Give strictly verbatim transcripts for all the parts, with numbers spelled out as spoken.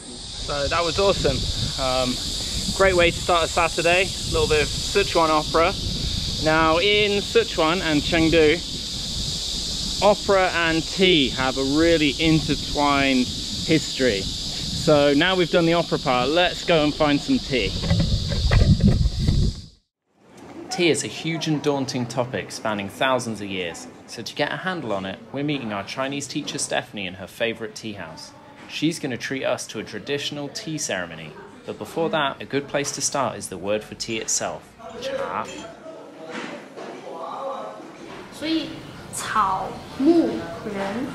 So that was awesome. Um, great way to start a Saturday, a little bit of Sichuan opera. Now in Sichuan and Chengdu, opera and tea have a really intertwined history. So now we've done the opera part, let's go and find some tea. Tea is a huge and daunting topic spanning thousands of years, so to get a handle on it, we're meeting our Chinese teacher Stephanie in her favourite tea house. She's going to treat us to a traditional tea ceremony, but before that, a good place to start is the word for tea itself, cha. 所以草木人，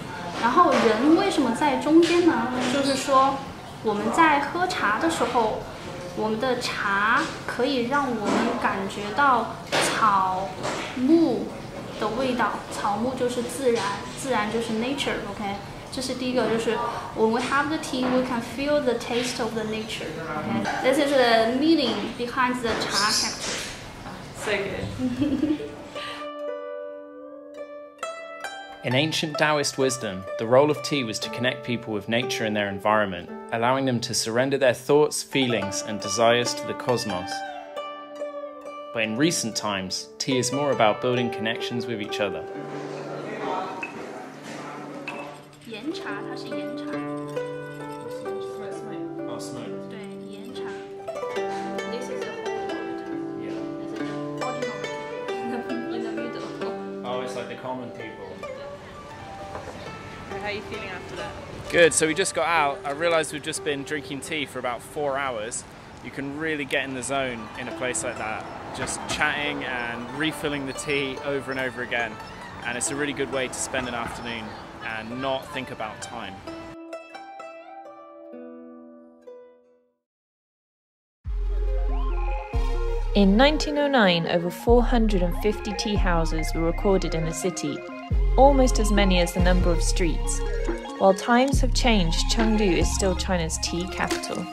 然后人为什么在中间呢？就是说我们在喝茶的时候。 我们的茶可以让我们感觉到草木的味道，草木就是自然，自然就是 nature。OK， 这是第一个，就是 when we have the tea, we can feel the taste of the nature。OK， this is the meaning behind the 茶 cactus. So good. In ancient Taoist wisdom, the role of tea was to connect people with nature and their environment, allowing them to surrender their thoughts, feelings, and desires to the cosmos. But in recent times, tea is more about building connections with each other. Oh, it's like the common people. How are you feeling after that? Good, so we just got out. I realised we've just been drinking tea for about four hours. You can really get in the zone in a place like that, just chatting and refilling the tea over and over again. And it's a really good way to spend an afternoon and not think about time. In nineteen oh nine, over four hundred fifty tea houses were recorded in the city, almost as many as the number of streets. While times have changed, Chengdu is still China's tea capital.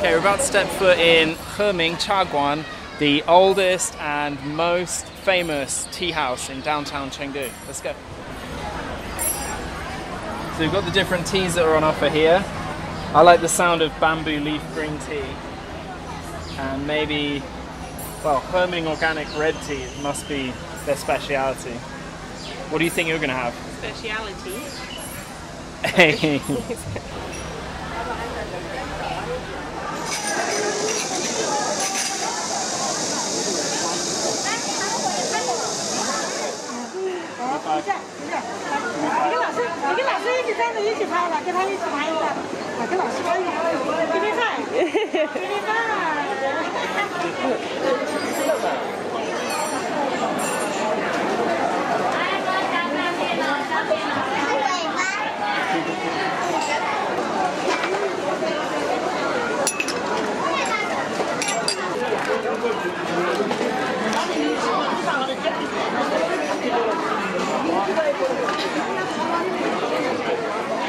Okay, we're about to step foot in He Ming Cha Guan, the oldest and most famous tea house in downtown Chengdu. Let's go. So we've got the different teas that are on offer here. I like the sound of bamboo leaf green tea and maybe, well, He Ming organic red tea must be their speciality. What do you think you're going to have? Speciality. Hey.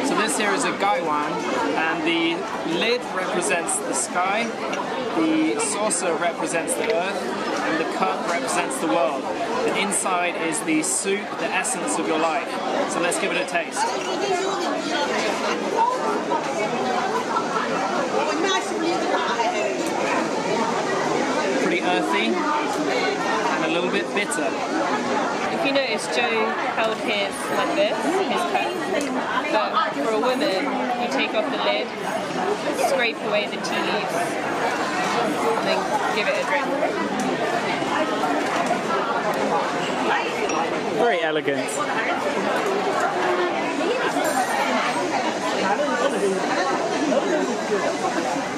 So this here is a gaiwan, and the lid represents the sky, the saucer represents the earth, and the cup represents the world. And inside is the soup, the essence of your life. So let's give it a taste. Pretty earthy and a little bit bitter. if you notice, Joe held his like this, his cup. But for a woman, you take off the lid, scrape away the tea leaves, and then give it a drink. Very elegant.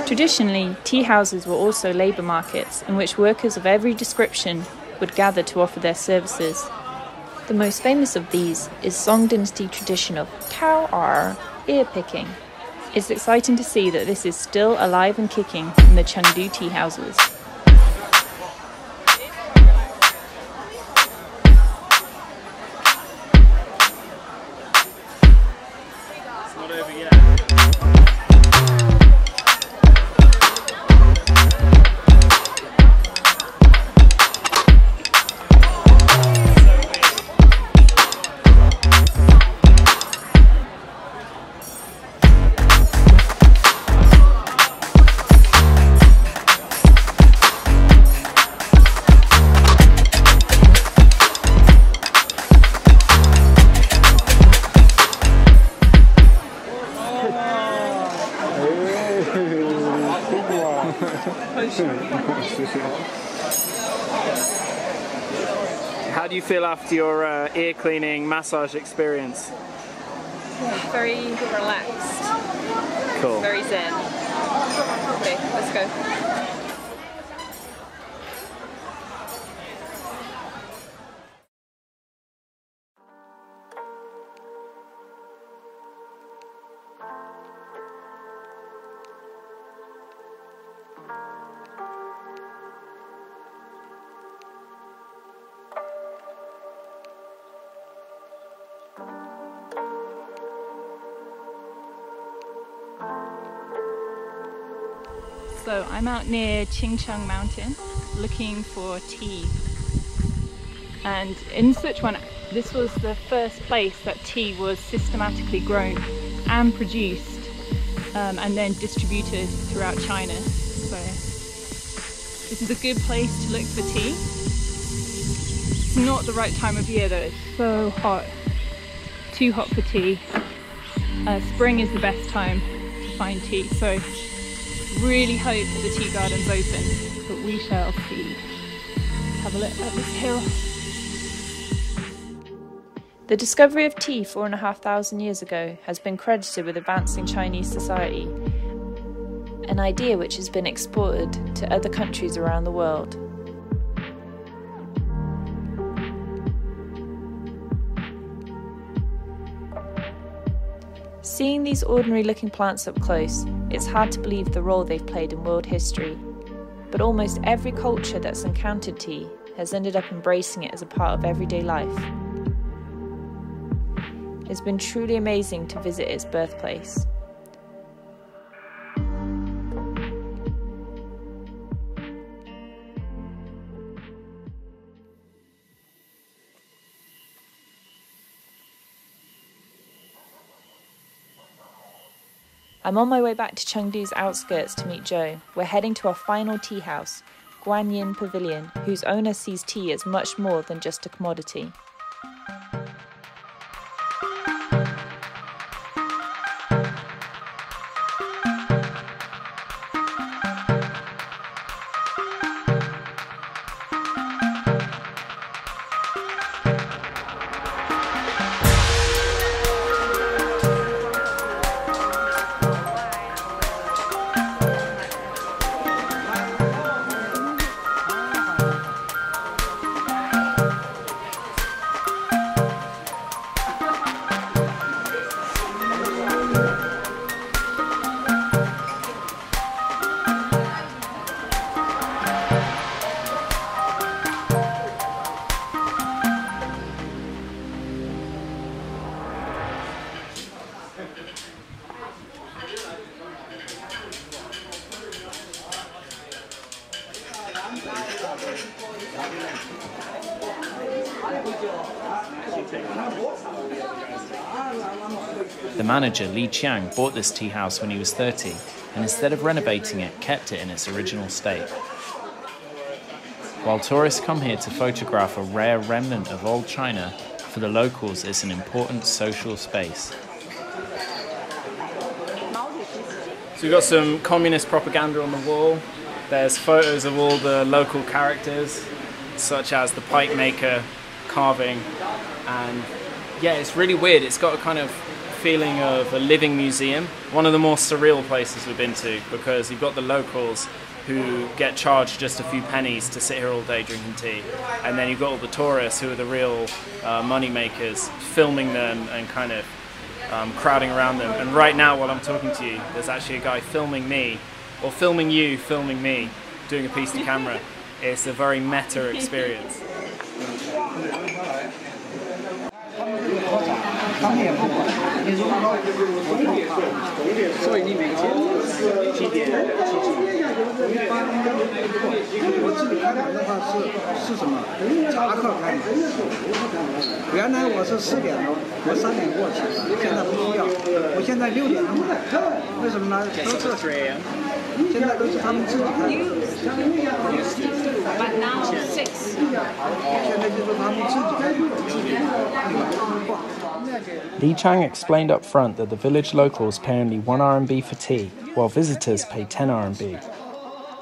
Traditionally, tea houses were also labour markets in which workers of every description would gather to offer their services. The most famous of these is Song Dynasty tradition of cao'r, ear picking. It's exciting to see that this is still alive and kicking in the Chengdu tea houses. How do you feel after your uh, ear cleaning massage experience? Very relaxed. Cool. Very zen. Okay, let's go. So I'm out near Qingcheng Mountain looking for tea, and in Sichuan this was the first place that tea was systematically grown and produced um, and then distributed throughout China. So this is a good place to look for tea. It's not the right time of year though, it's so hot, too hot for tea. Uh, spring is the best time to find tea, so really hope the tea garden's open, but we shall see. Have a look at this hill. The discovery of tea four and a half thousand years ago has been credited with advancing Chinese society, an idea which has been exported to other countries around the world. Seeing these ordinary-looking plants up close, it's hard to believe the role they've played in world history. But almost every culture that's encountered tea has ended up embracing it as a part of everyday life. It's been truly amazing to visit its birthplace. I'm on my way back to Chengdu's outskirts to meet Joe. We're heading to our final tea house, Guanyin Pavilion, whose owner sees tea as much more than just a commodity. The manager, Li Qiang, bought this tea house when he was thirty, and instead of renovating it, kept it in its original state. While tourists come here to photograph a rare remnant of old China, for the locals it's an important social space. So we've got some communist propaganda on the wall. There's photos of all the local characters, such as the pike maker carving. And yeah, it's really weird. It's got a kind of feeling of a living museum. One of the more surreal places we've been to, because you've got the locals who get charged just a few pennies to sit here all day drinking tea. And then you've got all the tourists who are the real uh, money makers, filming them and kind of um, crowding around them. And right now, while I'm talking to you, there's actually a guy filming me, or filming you, filming me, doing a piece to camera. It's a very meta experience. But now six. Li Qiang explained up front that the village locals pay only one R M B for tea, while visitors pay ten R M B.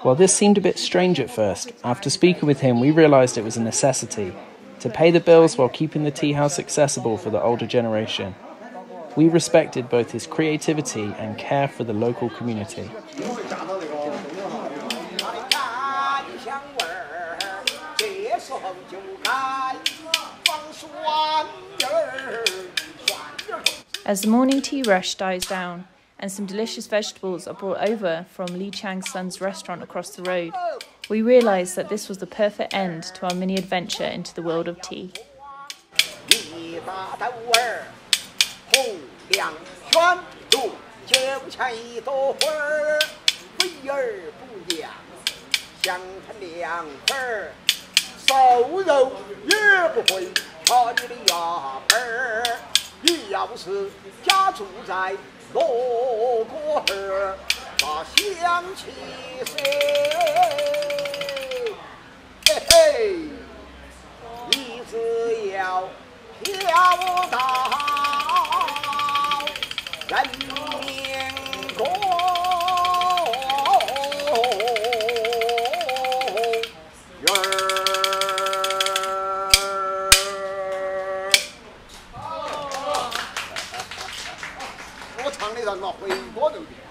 While this seemed a bit strange at first, after speaking with him we realised it was a necessity, to pay the bills while keeping the tea house accessible for the older generation. We respected both his creativity and care for the local community. As the morning tea rush dies down and some delicious vegetables are brought over from Li Qiang's son's restaurant across the road, we realised that this was the perfect end to our mini adventure into the world of tea. What